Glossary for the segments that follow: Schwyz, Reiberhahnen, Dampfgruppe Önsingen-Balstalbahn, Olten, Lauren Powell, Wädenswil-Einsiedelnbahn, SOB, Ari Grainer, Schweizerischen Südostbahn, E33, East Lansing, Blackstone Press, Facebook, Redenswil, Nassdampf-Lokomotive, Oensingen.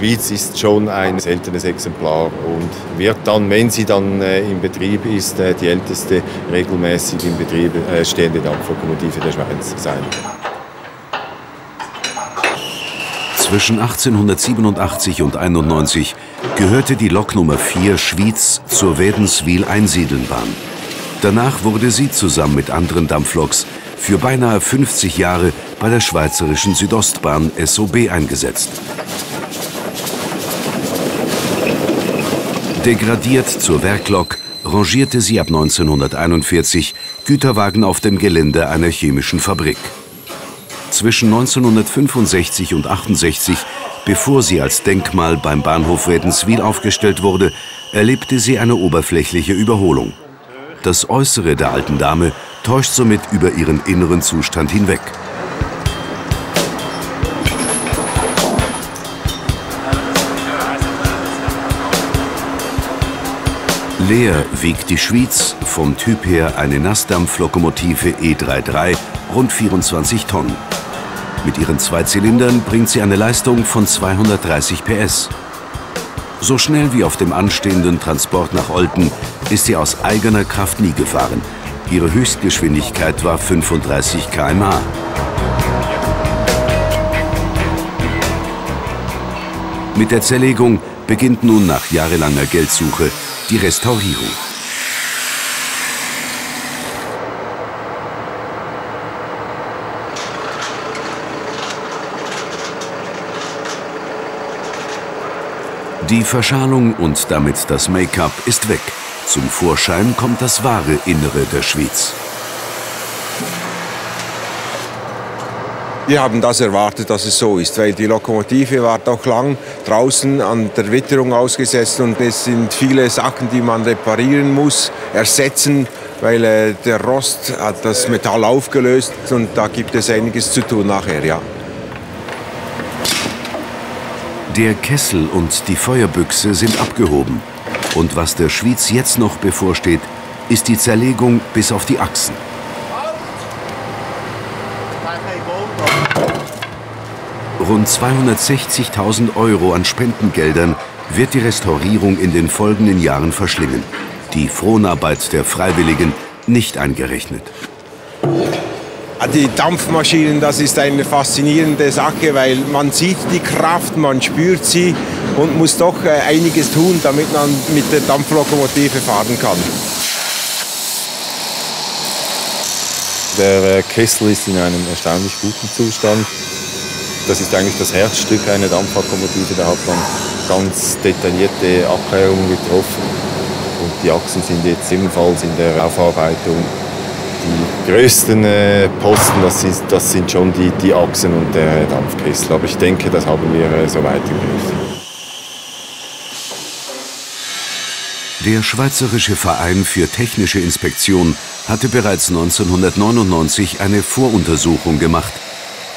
Schwyz ist schon ein seltenes Exemplar und wird dann, wenn sie dann in Betrieb ist, die älteste regelmäßig in Betrieb stehende Dampflokomotive der Schweiz sein. Zwischen 1887 und 91 gehörte die Lok Nummer 4 Schwyz zur Wädenswil-Einsiedelnbahn. Danach wurde sie zusammen mit anderen Dampfloks für beinahe 50 Jahre bei der Schweizerischen Südostbahn SOB eingesetzt. Degradiert zur Werklok rangierte sie ab 1941 Güterwagen auf dem Gelände einer chemischen Fabrik. Zwischen 1965 und 68, bevor sie als Denkmal beim Bahnhof Redenswil aufgestellt wurde, erlebte sie eine oberflächliche Überholung. Das Äußere der alten Dame täuscht somit über ihren inneren Zustand hinweg. Leer wiegt die Schwyz, vom Typ her eine Nassdampf-Lokomotive E33, rund 24 Tonnen. Mit ihren 2 Zylindern bringt sie eine Leistung von 230 PS. So schnell wie auf dem anstehenden Transport nach Olten ist sie aus eigener Kraft nie gefahren. Ihre Höchstgeschwindigkeit war 35 km/h. Mit der Zerlegung beginnt nun nach jahrelanger Geldsuche die Restaurierung. Die Verschalung und damit das Make-up ist weg. Zum Vorschein kommt das wahre Innere der Schwyz. Wir haben das erwartet, dass es so ist, weil die Lokomotive war doch lang draußen an der Witterung ausgesetzt und es sind viele Sachen, die man reparieren muss, ersetzen, weil der Rost hat das Metall aufgelöst und da gibt es einiges zu tun nachher, ja. Der Kessel und die Feuerbüchse sind abgehoben und was der Schwyz jetzt noch bevorsteht, ist die Zerlegung bis auf die Achsen. Rund 260.000 € an Spendengeldern wird die Restaurierung in den folgenden Jahren verschlingen. Die Fronarbeit der Freiwilligen nicht eingerechnet. Die Dampfmaschinen, das ist eine faszinierende Sache, weil man sieht die Kraft, man spürt sie und muss doch einiges tun, damit man mit der Dampflokomotive fahren kann. Der Kessel ist in einem erstaunlich guten Zustand. Das ist eigentlich das Herzstück einer Dampflokomotive. Da hat man ganz detaillierte Abklärungen getroffen. Und die Achsen sind jetzt ebenfalls in der Aufarbeitung. Die größten Posten, das sind schon die Achsen und der Dampfkessel. Aber ich denke, das haben wir soweit im Griff. Der Schweizerische Verein für Technische Inspektion hatte bereits 1999 eine Voruntersuchung gemacht.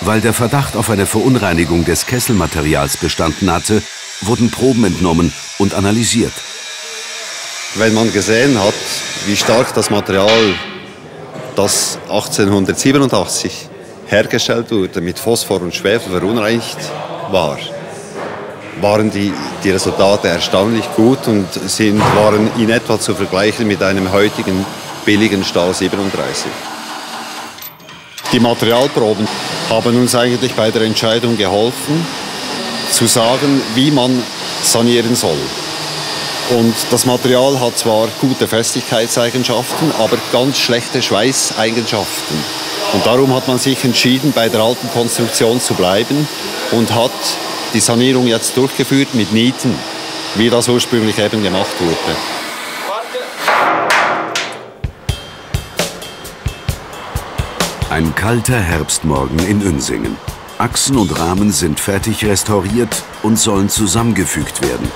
Weil der Verdacht auf eine Verunreinigung des Kesselmaterials bestanden hatte, wurden Proben entnommen und analysiert. Wenn man gesehen hat, wie stark das Material, das 1887 hergestellt wurde, mit Phosphor und Schwefel verunreinigt war, waren die Resultate erstaunlich gut und waren in etwa zu vergleichen mit einem heutigen billigen Stahl 37. Die Materialproben haben uns eigentlich bei der Entscheidung geholfen, zu sagen, wie man sanieren soll. Und das Material hat zwar gute Festigkeitseigenschaften, aber ganz schlechte Schweißeigenschaften. Und darum hat man sich entschieden, bei der alten Konstruktion zu bleiben und hat die Sanierung jetzt durchgeführt mit Nieten, wie das ursprünglich eben gemacht wurde. Ein kalter Herbstmorgen in Oensingen. Achsen und Rahmen sind fertig restauriert und sollen zusammengefügt werden.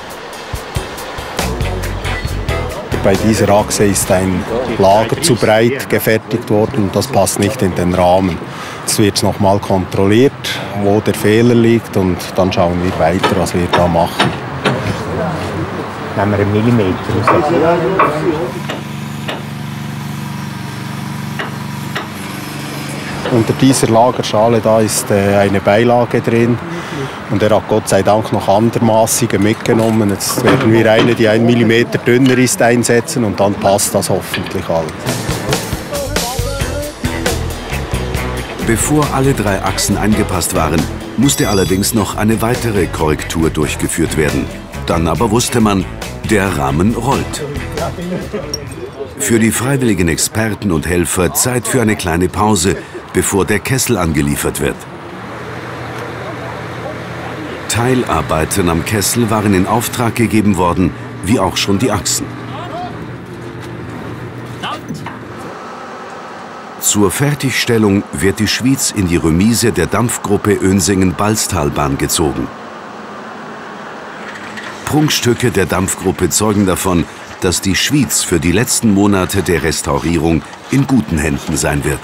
Bei dieser Achse ist ein Lager zu breit gefertigt worden und das passt nicht in den Rahmen. Jetzt wird es nochmal kontrolliert, wo der Fehler liegt und dann schauen wir weiter, was wir da machen. Nehmen wir einen Millimeter. Unter dieser Lagerschale da ist eine Beilage drin und er hat Gott sei Dank noch andermaßige mitgenommen. Jetzt werden wir eine, die 1 mm dünner ist, einsetzen und dann passt das hoffentlich alles. Bevor alle 3 Achsen angepasst waren, musste allerdings noch eine weitere Korrektur durchgeführt werden. Dann aber wusste man, der Rahmen rollt. Für die freiwilligen Experten und Helfer Zeit für eine kleine Pause, bevor der Kessel angeliefert wird. Teilarbeiten am Kessel waren in Auftrag gegeben worden, wie auch schon die Achsen. Zur Fertigstellung wird die Schwyz in die Remise der Dampfgruppe Önsingen-Balstalbahn gezogen. Prunkstücke der Dampfgruppe zeugen davon, dass die Schwyz für die letzten Monate der Restaurierung in guten Händen sein wird.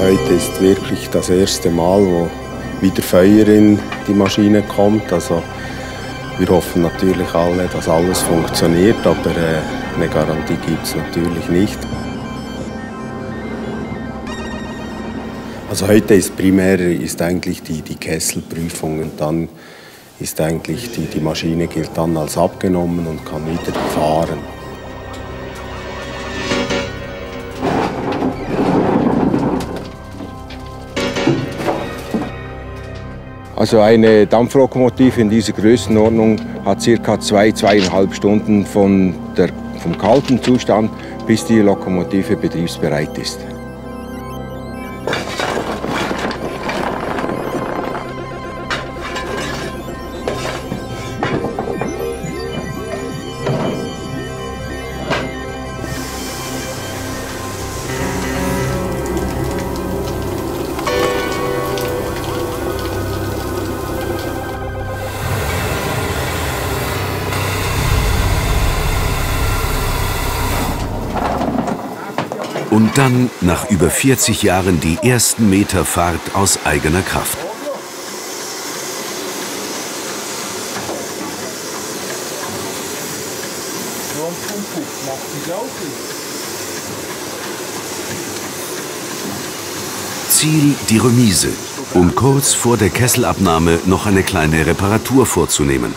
Heute ist wirklich das erste Mal, wo wieder Feuer in die Maschine kommt. Also wir hoffen natürlich alle, dass alles funktioniert, aber eine Garantie gibt es natürlich nicht. Also heute ist primär eigentlich die Kesselprüfung und dann ist eigentlich die Maschine gilt dann als abgenommen und kann wieder fahren. Also eine Dampflokomotive in dieser Größenordnung hat ca. 2–2,5 Stunden vom kalten Zustand, bis die Lokomotive betriebsbereit ist. Und dann, nach über 40 Jahren, die ersten Meter Fahrt aus eigener Kraft. Ziel die Remise, um kurz vor der Kesselabnahme noch eine kleine Reparatur vorzunehmen.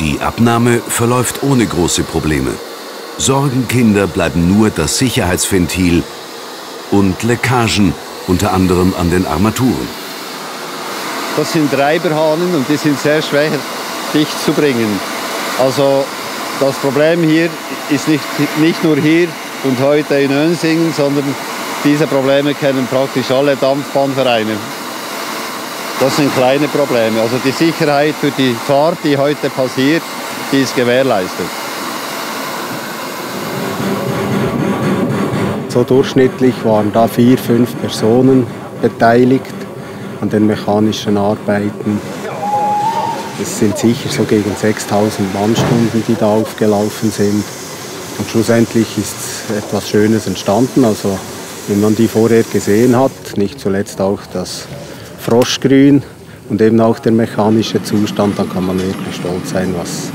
Die Abnahme verläuft ohne große Probleme. Sorgenkinder bleiben nur das Sicherheitsventil und Leckagen, unter anderem an den Armaturen. Das sind Reiberhahnen und die sind sehr schwer dicht zu bringen. Also das Problem hier ist nicht nur hier und heute in Oensingen, sondern diese Probleme kennen praktisch alle Dampfbahnvereine. Das sind kleine Probleme. Also die Sicherheit für die Fahrt, die heute passiert, die ist gewährleistet. So durchschnittlich waren da 4–5 Personen beteiligt an den mechanischen Arbeiten. Es sind sicher so gegen 6.000 Mannstunden, die da aufgelaufen sind. Und schlussendlich ist etwas Schönes entstanden. Also wenn man die vorher gesehen hat, nicht zuletzt auch das Froschgrün und eben auch der mechanische Zustand, dann kann man wirklich stolz sein, was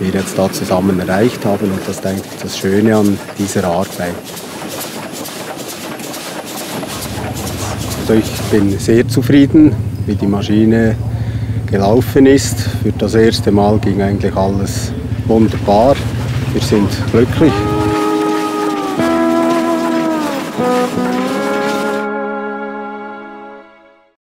wir jetzt da zusammen erreicht haben. Und das ist eigentlich das Schöne an dieser Arbeit. Also ich bin sehr zufrieden, wie die Maschine gelaufen ist. Für das erste Mal ging eigentlich alles wunderbar. Wir sind glücklich.